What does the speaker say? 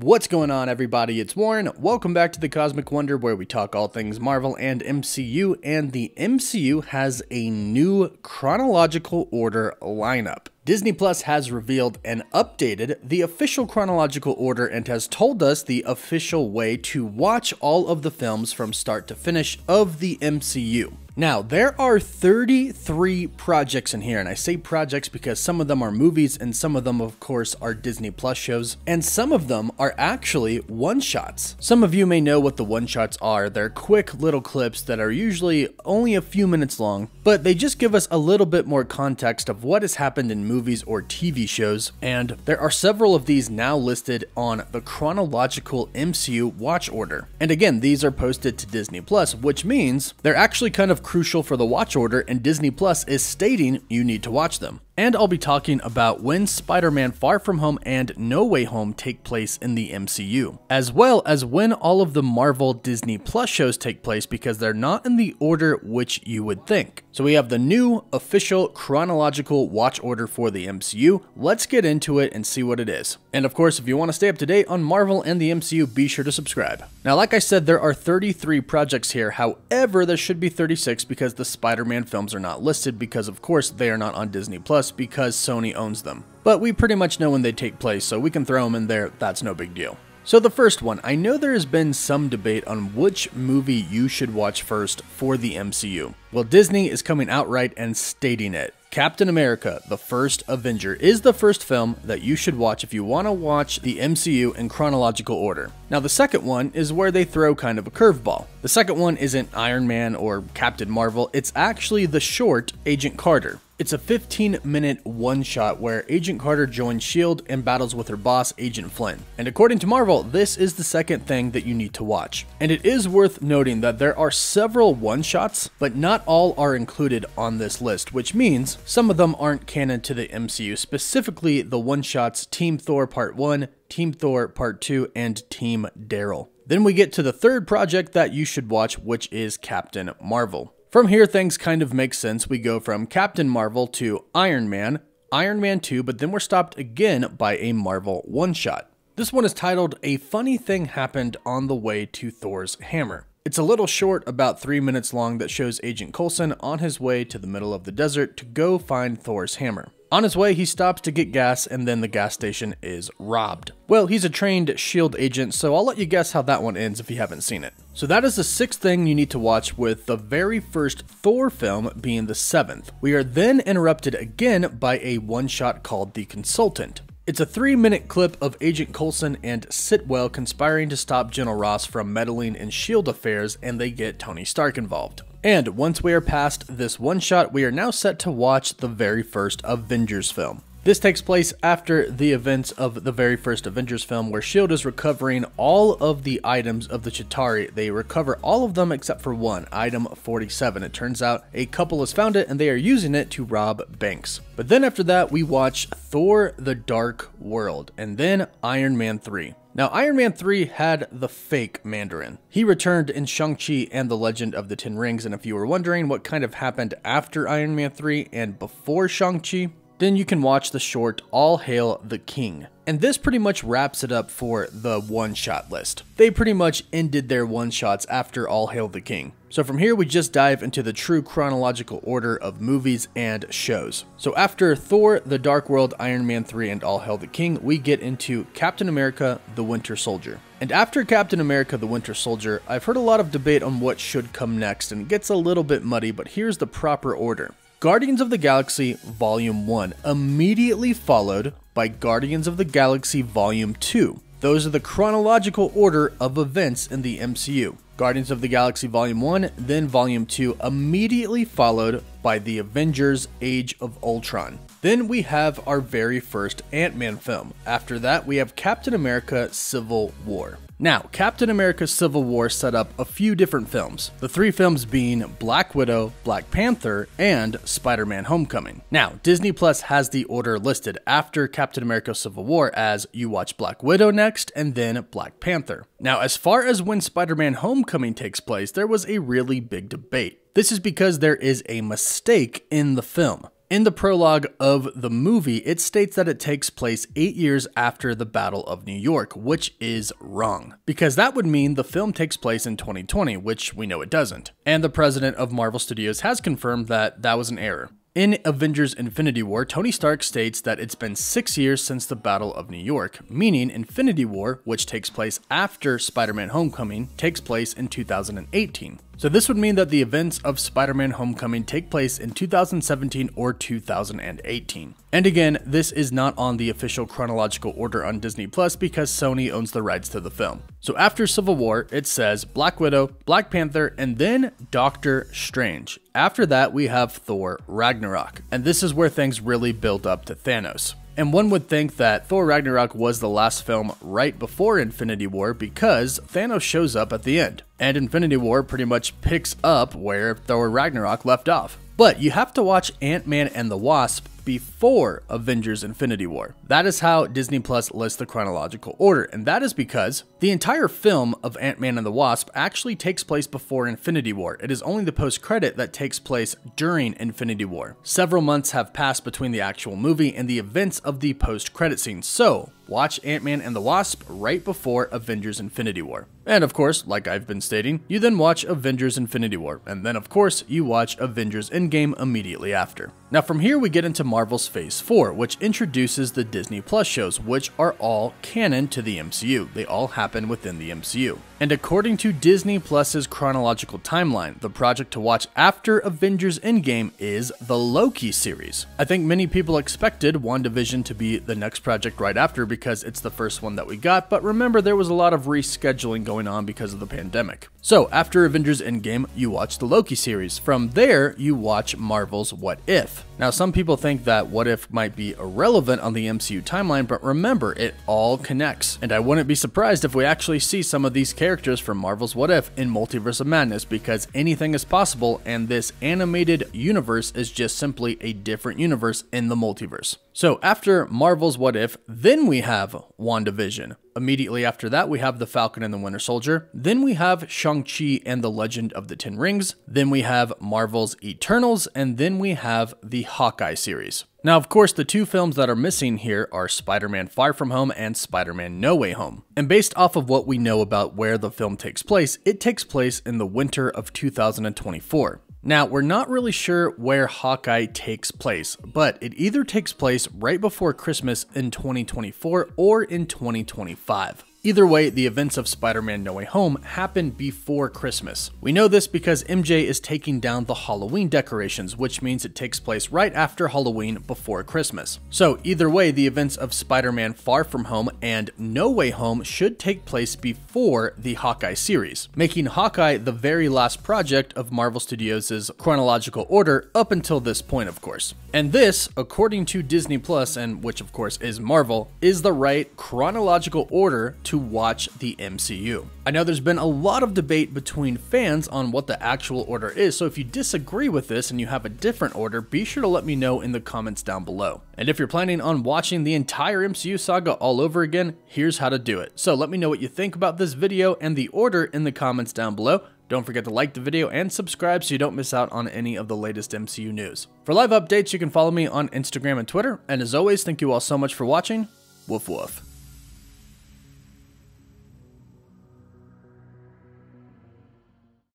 What's going on, everybody? It's Warren. Welcome back to the Cosmic Wonder, where we talk all things Marvel and MCU, and the MCU has a new chronological order lineup. Disney Plus has revealed and updated the official chronological order and has told us the official way to watch all of the films from start to finish of the MCU. Now, there are 33 projects in here, and I say projects because some of them are movies and some of them, of course, are Disney Plus shows, and some of them are actually one-shots. Some of you may know what the one-shots are. They're quick little clips that are usually only a few minutes long, but they just give us a little bit more context of what has happened in movies or TV shows, and there are several of these now listed on the chronological MCU watch order. And again, these are posted to Disney Plus, which means they're actually kind of crucial for the watch order, and Disney Plus is stating you need to watch them. And I'll be talking about when Spider-Man Far From Home and No Way Home take place in the MCU, as well as when all of the Marvel Disney Plus shows take place, because they're not in the order which you would think. So we have the new official chronological watch order for the MCU. Let's get into it and see what it is. And of course, if you want to stay up to date on Marvel and the MCU, be sure to subscribe. Now, like I said, there are 33 projects here. However, there should be 36 because the Spider-Man films are not listed, because of course they are not on Disney Plus, because Sony owns them. But we pretty much know when they take place, so we can throw them in there. That's no big deal. So the first one, I know there has been some debate on which movie you should watch first for the MCU. Well, Disney is coming outright and stating it. Captain America, the First Avenger, is the first film that you should watch if you want to watch the MCU in chronological order. Now, the second one is where they throw kind of a curveball. The second one isn't Iron Man or Captain Marvel, it's actually the short Agent Carter. It's a 15-minute one-shot where Agent Carter joins SHIELD and battles with her boss, Agent Flynn. And according to Marvel, this is the second thing that you need to watch. And it is worth noting that there are several one-shots, but not all are included on this list, which means some of them aren't canon to the MCU, specifically the one-shots Team Thor Part 1, Team Thor Part 2, and Team Daryl. Then we get to the third project that you should watch, which is Captain Marvel. From here, things kind of make sense. We go from Captain Marvel to Iron Man, Iron Man 2, but then we're stopped again by a Marvel one-shot. This one is titled A Funny Thing Happened on the Way to Thor's Hammer. It's a little short, about 3 minutes long, that shows Agent Coulson on his way to the middle of the desert to go find Thor's hammer. On his way, he stops to get gas, and then the gas station is robbed. Well, he's a trained SHIELD agent, so I'll let you guess how that one ends if you haven't seen it. So that is the sixth thing you need to watch, with the very first Thor film being the seventh. We are then interrupted again by a one-shot called The Consultant. It's a 3-minute clip of Agent Coulson and Sitwell conspiring to stop General Ross from meddling in SHIELD affairs, and they get Tony Stark involved. And once we are past this one shot, we are now set to watch the very first Avengers film. This takes place after the events of the very first Avengers film, where SHIELD is recovering all of the items of the Chitauri. They recover all of them except for one, item 47. It turns out a couple has found it and they are using it to rob banks. But then after that, we watch Thor The Dark World, and then Iron Man 3. Now, Iron Man 3 had the fake Mandarin. He returned in Shang-Chi and The Legend of the Ten Rings, and if you were wondering what kind of happened after Iron Man 3 and before Shang-Chi, then you can watch the short All Hail the King. And this pretty much wraps it up for the one-shot list. They pretty much ended their one-shots after All Hail the King. So from here, we just dive into the true chronological order of movies and shows. So after Thor, The Dark World, Iron Man 3, and All Hail the King, we get into Captain America, The Winter Soldier. And after Captain America, The Winter Soldier, I've heard a lot of debate on what should come next, and it gets a little bit muddy, but here's the proper order. Guardians of the Galaxy Volume 1, immediately followed by Guardians of the Galaxy Volume 2. Those are the chronological order of events in the MCU. Guardians of the Galaxy Volume 1, then Volume 2, immediately followed by The Avengers Age of Ultron. Then we have our very first Ant-Man film. After that, we have Captain America Civil War. Now, Captain America Civil War set up a few different films, the three films being Black Widow, Black Panther, and Spider-Man Homecoming. Now, Disney Plus has the order listed after Captain America Civil War as you watch Black Widow next and then Black Panther. Now, as far as when Spider-Man Homecoming takes place, there was a really big debate. This is because there is a mistake in the film. In the prologue of the movie, it states that it takes place 8 years after the Battle of New York, which is wrong, because that would mean the film takes place in 2020, which we know it doesn't. And the president of Marvel Studios has confirmed that that was an error. In Avengers Infinity War, Tony Stark states that it's been 6 years since the Battle of New York, meaning Infinity War, which takes place after Spider-Man Homecoming, takes place in 2018. So this would mean that the events of Spider-Man Homecoming take place in 2017 or 2018. And again, this is not on the official chronological order on Disney Plus because Sony owns the rights to the film. So after Civil War, it says Black Widow, Black Panther, and then Doctor Strange. After that, we have Thor Ragnarok. And this is where things really build up to Thanos. And one would think that Thor Ragnarok was the last film right before Infinity War because Thanos shows up at the end. And Infinity War pretty much picks up where Thor Ragnarok left off. But you have to watch Ant-Man and the Wasp before Avengers Infinity War. That is how Disney Plus lists the chronological order, and that is because the entire film of Ant-Man and the Wasp actually takes place before Infinity War. It is only the post-credit that takes place during Infinity War. Several months have passed between the actual movie and the events of the post-credit scene, so watch Ant-Man and the Wasp right before Avengers Infinity War. And of course, like I've been stating, you then watch Avengers Infinity War, and then of course, you watch Avengers Endgame immediately after. Now from here we get into Marvel's Phase 4, which introduces the Disney Plus shows, which are all canon to the MCU. They all happen within the MCU. And according to Disney Plus's chronological timeline, the project to watch after Avengers Endgame is the Loki series. I think many people expected WandaVision to be the next project right after because it's the first one that we got, but remember there was a lot of rescheduling going on because of the pandemic. So after Avengers Endgame, you watch the Loki series. From there, you watch Marvel's What If. Now, some people think that What If might be irrelevant on the MCU timeline, but remember, it all connects. And I wouldn't be surprised if we actually see some of these characters from Marvel's What If in Multiverse of Madness, because anything is possible, and this animated universe is just simply a different universe in the multiverse. So after Marvel's What If, then we have WandaVision. Immediately after that, we have The Falcon and the Winter Soldier. Then we have Shang-Chi and the Legend of the Ten Rings. Then we have Marvel's Eternals. And then we have the Hawkeye series. Now, of course, the two films that are missing here are Spider-Man Far From Home and Spider-Man No Way Home. And based off of what we know about where the film takes place, it takes place in the winter of 2024. Now, we're not really sure where Hawkeye takes place, but it either takes place right before Christmas in 2024 or in 2025. Either way, the events of Spider-Man No Way Home happen before Christmas. We know this because MJ is taking down the Halloween decorations, which means it takes place right after Halloween before Christmas. So either way, the events of Spider-Man Far From Home and No Way Home should take place before the Hawkeye series, making Hawkeye the very last project of Marvel Studios' chronological order up until this point, of course. And this, according to Disney Plus, and which of course is Marvel, is the right chronological order to watch the MCU. I know there's been a lot of debate between fans on what the actual order is, so if you disagree with this and you have a different order, be sure to let me know in the comments down below. And if you're planning on watching the entire MCU saga all over again, here's how to do it. So let me know what you think about this video and the order in the comments down below. Don't forget to like the video and subscribe so you don't miss out on any of the latest MCU news. For live updates, you can follow me on Instagram and Twitter, and as always, thank you all so much for watching. Woof woof.